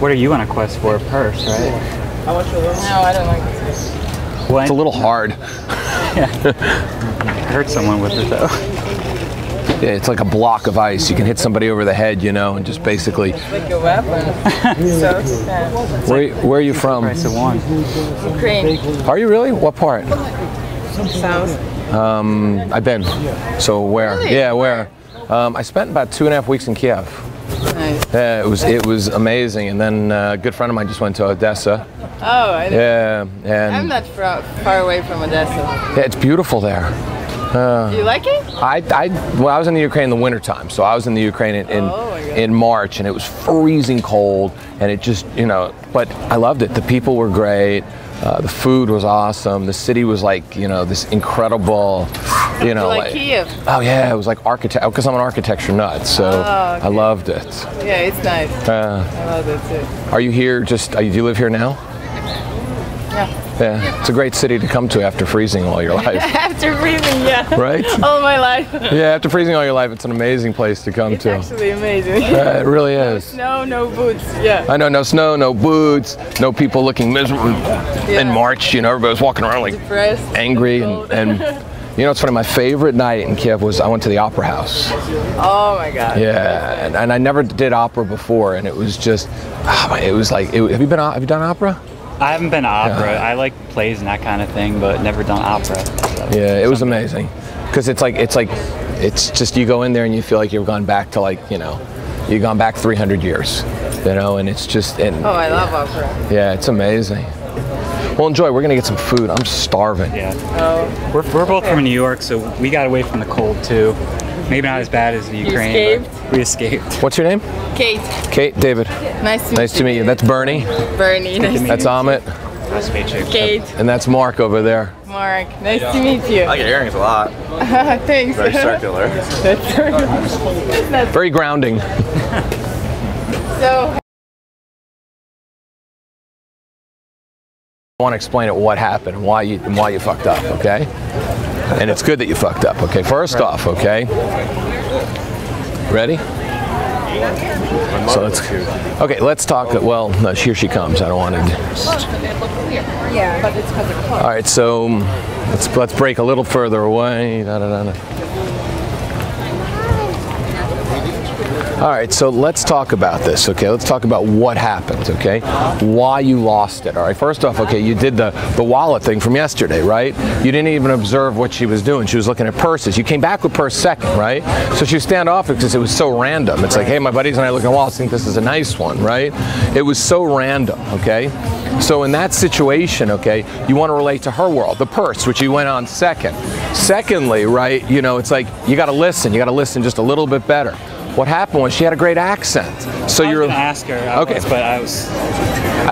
What are you on a quest for? A purse, right? I want your list. No, I don't like this. What? It's a little hard. Yeah. Hurt someone with it, though. Yeah, it's like a block of ice. You can hit somebody over the head, you know, and just basically. It's like a weapon. So it's sad. Where are you from? Ukraine. Are you really? What part? South. I've been. So where? Really? Yeah, where? I spent about 2.5 weeks in Kiev. Nice. Yeah, it was amazing, and then a good friend of mine just went to Odessa. Oh, I didn't. Yeah, and I'm not far away from Odessa. Yeah, it's beautiful there. Do you like it? Well, I was in the Ukraine in the wintertime, so I was in the Ukraine in March, and it was freezing cold, and it just, you know, but I loved it. The people were great. The food was awesome. The city was like, you know, this incredible, you know, like Kiev. Oh yeah, it was like architect. Because I'm an architecture nut, so I loved it. Yeah, it's nice. I love it too. Are you here? Do you live here now? Yeah. Yeah. It's a great city to come to after freezing all your life. After freezing, yeah. Right. All my life. Yeah, after freezing all your life, it's an amazing place to come to. It's actually amazing. It really is. No snow, no boots. Yeah. I know. No snow, no boots, no people looking miserable. Yeah. In March, you know, everybody was walking around like depressed, angry, and you know, it's funny, my favorite night in Kiev was I went to the opera house. Oh my God. Yeah, and I never did opera before, and it was just, it was like, have you done opera? I haven't been to opera. I like plays and that kind of thing, but never done opera. So yeah, it was amazing. Because it's just, you go in there and you feel like you've gone back to, like, you know, you've gone back 300 years, you know, and it's just. Oh, I love opera. Yeah, it's amazing. Well, enjoy. We're going to get some food. I'm starving. Yeah. Oh. We're both from New York, so we got away from the cold, too. Maybe not as bad as the Ukraine. Escaped. We escaped. What's your name? Kate. Kate. David. Nice to meet you. That's Bernie. Bernie. Nice to meet you. That's Amit. Nice to meet you. Kate. And that's Mark over there. Mark. Nice to meet you. I like your earrings a lot. Thanks. Very circular. That's very grounding. So. I want to explain what happened and why you fucked up, okay? And it's good that you fucked up, okay? First off, okay? Ready? So let's talk. Well, no, here she comes. I don't want to. Yeah, but it's because of clothes. All right, so let's break a little further away. Da, da, da, da. All right, so let's talk about this, okay? Let's talk about what happened, okay? Why you lost it, all right? First off, okay, you did the wallet thing from yesterday, right? You didn't even observe what she was doing. She was looking at purses. You came back with purse second, right? So she was standoffish because it was so random. It's like, hey, my buddies and I look at wallets, think this is a nice one, right? It was so random, okay? So in that situation, okay, you want to relate to her world, the purse, which you went on second. Secondly, right, you know, it's like you got to listen. You got to listen just a little bit better. What happened was she had a great accent. So you're going to ask her.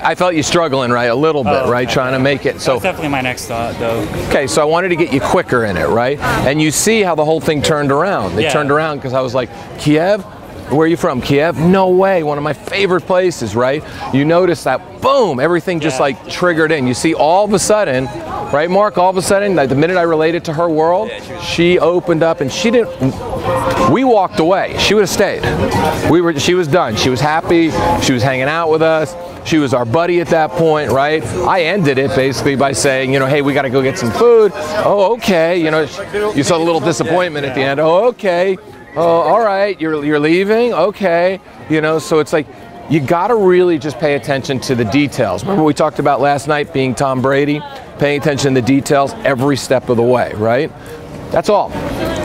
I felt you struggling, right, a little bit, right, trying to make it. So that's definitely my next thought, though. Okay, so I wanted to get you quicker in it, right? And you see how the whole thing turned around. They turned around because I was like, Kiev. Where are you from? Kiev? No way. One of my favorite places, right? You notice that, boom, everything just like triggered in. You see all of a sudden, right, Mark? All of a sudden, like the minute I related to her world, she opened up and she didn't, we walked away. She would have stayed. She was done. She was happy. She was hanging out with us. She was our buddy at that point, right? I ended it basically by saying, you know, hey, we got to go get some food. Oh, okay. You know, you saw a little disappointment at the end. Oh, okay. Oh, all right, you're leaving? Okay. You know, so it's like, you gotta really just pay attention to the details. Remember we talked about last night being Tom Brady, paying attention to the details every step of the way, right? That's all.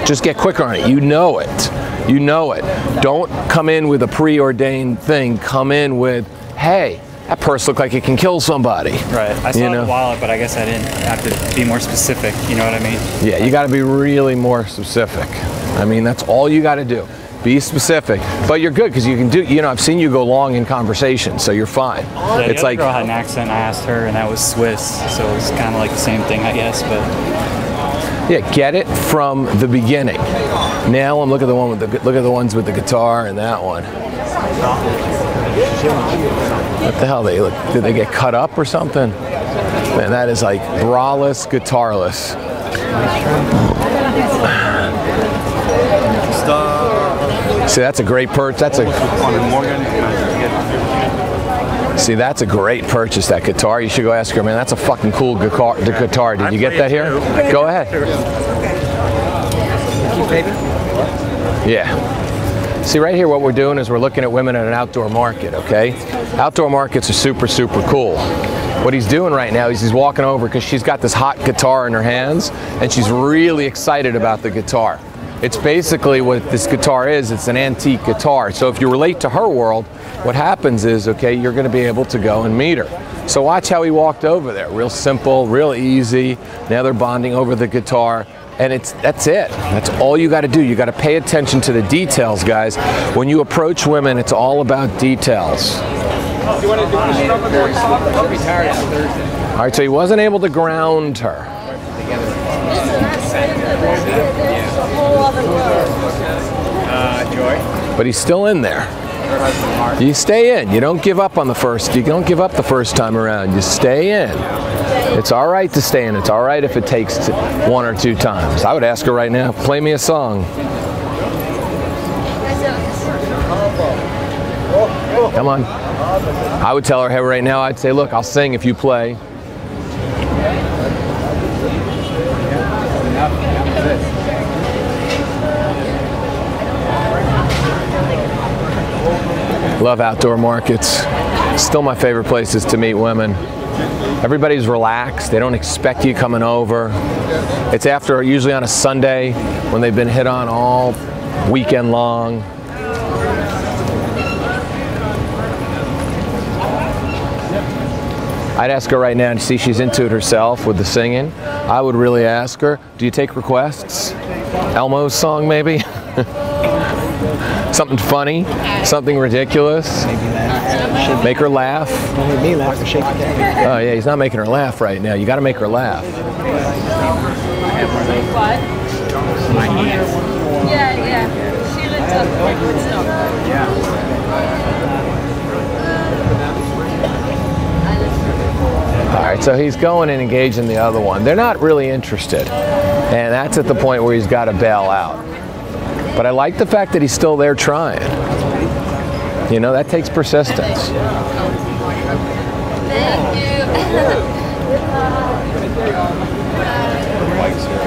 Just get quicker on it. You know it. You know it. Don't come in with a preordained thing. Come in with, hey, that purse looked like it can kill somebody. Right. I saw the wallet, but I guess I didn't have to be more specific. You know what I mean? Yeah, you got to be really more specific. I mean, that's all you got to do. Be specific. But you're good because you can do. You know, I've seen you go long in conversation, so you're fine. Yeah, it's like the other girl had an accent. I asked her, and that was Swiss, so it was kind of like the same thing, I guess. But yeah, get it from the beginning. Now I'm looking at the one with the ones with the guitar and that one. What the hell, they look, did they get cut up or something? Man, that is like braless, guitarless. See, that's a great perch. That's a See, that's a great purchase, that guitar. You should go ask her, man, that's a fucking cool guitar. Did you get that here? Go ahead. Yeah. See, right here what we're doing is we're looking at women at an outdoor market, okay? Outdoor markets are super, super cool. What he's doing right now is he's walking over because she's got this hot guitar in her hands and she's really excited about the guitar. It's basically what this guitar is, it's an antique guitar. So if you relate to her world, what happens is, okay, you're going to be able to go and meet her. So watch how he walked over there. Real simple, real easy. Now they're bonding over the guitar. And that's it. That's all you got to do. You got to pay attention to the details, guys. When you approach women, it's all about details. All right, so he wasn't able to ground her. But he's still in there. You stay in. You don't give up on the first. You don't give up the first time around. You stay in. It's all right to stay in. It's all right if it takes one or two times. I would ask her right now, play me a song. Come on. I would tell her, hey, right now, I'd say, look, I'll sing if you play. Love outdoor markets. Still my favorite places to meet women. Everybody's relaxed. They don't expect you coming over. It's after, usually on a Sunday, when they've been hit on all weekend long. I'd ask her right now, and see, she's into it herself with the singing. I would really ask her, do you take requests? Elmo's song, maybe? Something funny, something ridiculous. Make her laugh. Oh yeah, he's not making her laugh right now. You got to make her laugh. All right, so he's going and engaging the other one. They're not really interested, and that's at the point where he's got to bail out. But I like the fact that he's still there trying. You know, that takes persistence. Thank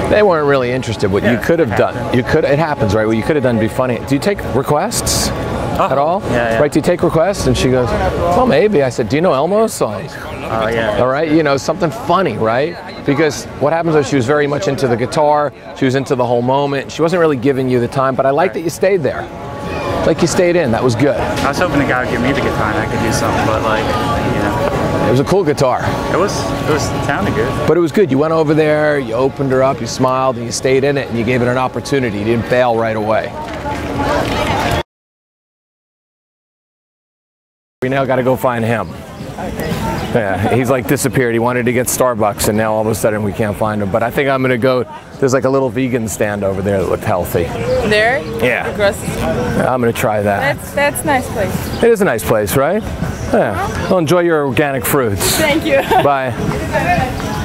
you. They weren't really interested. What you could have done, it happens, right? What you could have done would be funny. Do you take requests at all? Yeah. Right, do you take requests? And she goes, well, maybe. I said, do you know Elmo's song? Oh, yeah. All right, you know, something funny, right? Because what happens is she was very much into the guitar, she was into the whole moment, she wasn't really giving you the time, but I like that you stayed there. Like you stayed in, that was good. I was hoping the guy would give me the guitar and I could do something, but like, you know. It was a cool guitar. It sounded good. But it was good, you went over there, you opened her up, you smiled, and you stayed in it, and you gave it an opportunity, you didn't fail right away. We now gotta go find him. Yeah, he's like disappeared. He wanted to get Starbucks and now all of a sudden we can't find him. But I think I'm gonna go, there's like a little vegan stand over there that looked healthy. There? Yeah. I'm gonna try that. That's a nice place. It is a nice place, right? Yeah. Well, enjoy your organic fruits. Thank you. Bye.